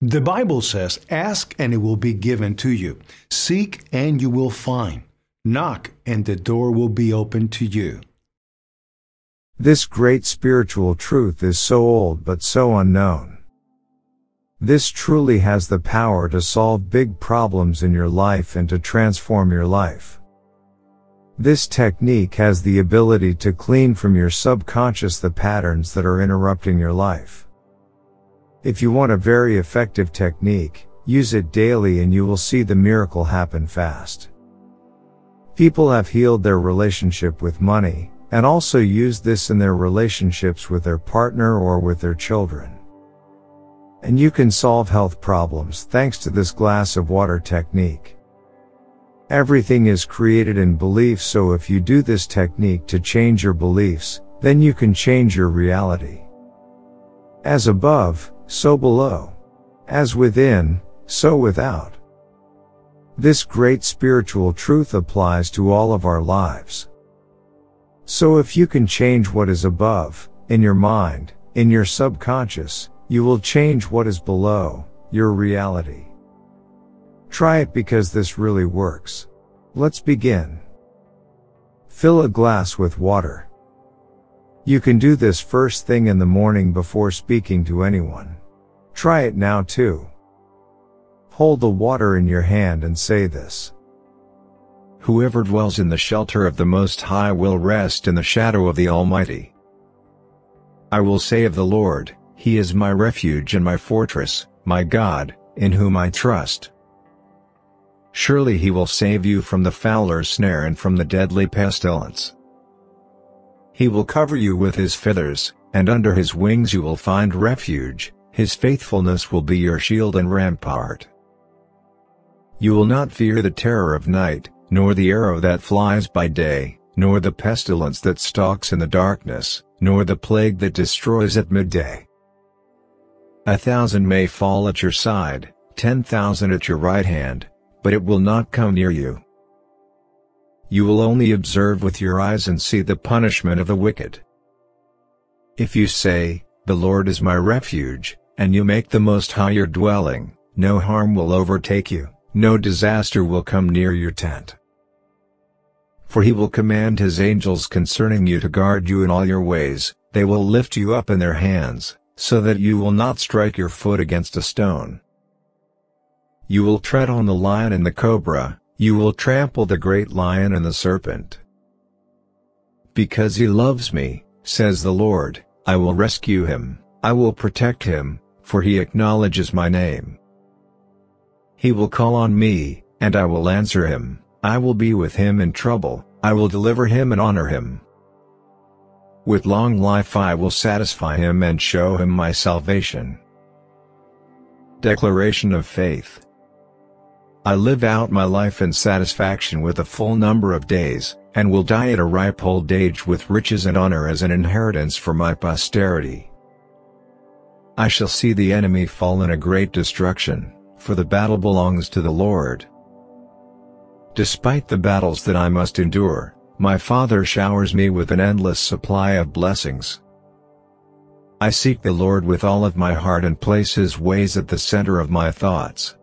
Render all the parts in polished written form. The Bible says, ask and it will be given to you. Seek and you will find. Knock and the door will be opened to you. This great spiritual truth is so old but so unknown. This truly has the power to solve big problems in your life and to transform your life. This technique has the ability to clean from your subconscious the patterns that are interrupting your life. If you want a very effective technique, use it daily and you will see the miracle happen fast. People have healed their relationship with money, and also use this in their relationships with their partner or with their children. And you can solve health problems thanks to this glass of water technique. Everything is created in belief, so if you do this technique to change your beliefs, then you can change your reality. As above, so below. As within, so without. This great spiritual truth applies to all of our lives. So if you can change what is above, in your mind, in your subconscious, you will change what is below, your reality. Try it because this really works. Let's begin. Fill a glass with water. You can do this first thing in the morning before speaking to anyone. Try it now too. Hold the water in your hand and say this. Whoever dwells in the shelter of the Most High will rest in the shadow of the Almighty. I will say of the Lord, He is my refuge and my fortress, my God, in whom I trust. Surely He will save you from the fowler's snare and from the deadly pestilence. He will cover you with His feathers, and under His wings you will find refuge. His faithfulness will be your shield and rampart. You will not fear the terror of night, nor the arrow that flies by day, nor the pestilence that stalks in the darkness, nor the plague that destroys at midday. 1,000 may fall at your side, 10,000 at your right hand, but it will not come near you. You will only observe with your eyes and see the punishment of the wicked. If you say, The Lord is my refuge, and you make the Most High your dwelling, no harm will overtake you, no disaster will come near your tent. For He will command His angels concerning you to guard you in all your ways, they will lift you up in their hands, so that you will not strike your foot against a stone. You will tread on the lion and the cobra, you will trample the great lion and the serpent. Because He loves me, says the Lord, I will rescue him, I will protect him, for he acknowledges my name. He will call on me, and I will answer him, I will be with him in trouble, I will deliver him and honor him. With long life I will satisfy him and show him my salvation. Declaration of Faith. I live out my life in satisfaction with a full number of days, and will die at a ripe old age with riches and honor as an inheritance for my posterity. I shall see the enemy fall in a great destruction, for the battle belongs to the Lord. Despite the battles that I must endure, my Father showers me with an endless supply of blessings. I seek the Lord with all of my heart and place His ways at the center of my thoughts.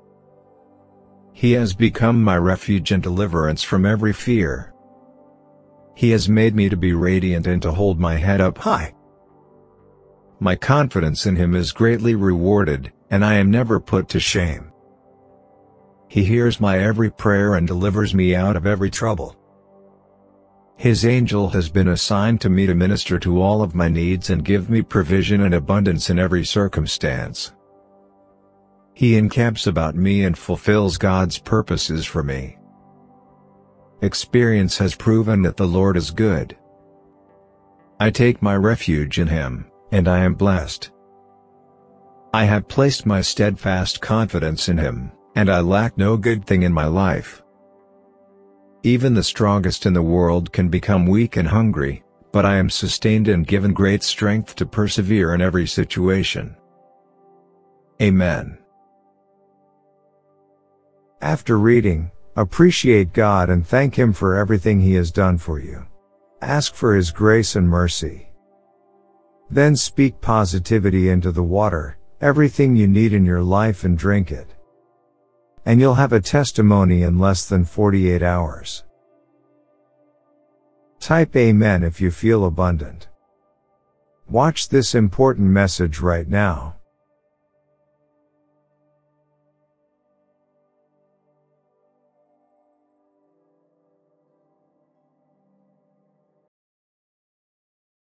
He has become my refuge and deliverance from every fear. He has made me to be radiant and to hold my head up high. My confidence in Him is greatly rewarded, and I am never put to shame. He hears my every prayer and delivers me out of every trouble. His angel has been assigned to me to minister to all of my needs and give me provision and abundance in every circumstance. He encamps about me and fulfills God's purposes for me. Experience has proven that the Lord is good. I take my refuge in Him, and I am blessed. I have placed my steadfast confidence in Him, and I lack no good thing in my life. Even the strongest in the world can become weak and hungry, but I am sustained and given great strength to persevere in every situation. Amen. After reading, appreciate God and thank Him for everything He has done for you. Ask for His grace and mercy. Then speak positivity into the water, everything you need in your life and drink it. And you'll have a testimony in less than 48 hours. Type Amen if you feel abundant. Watch this important message right now.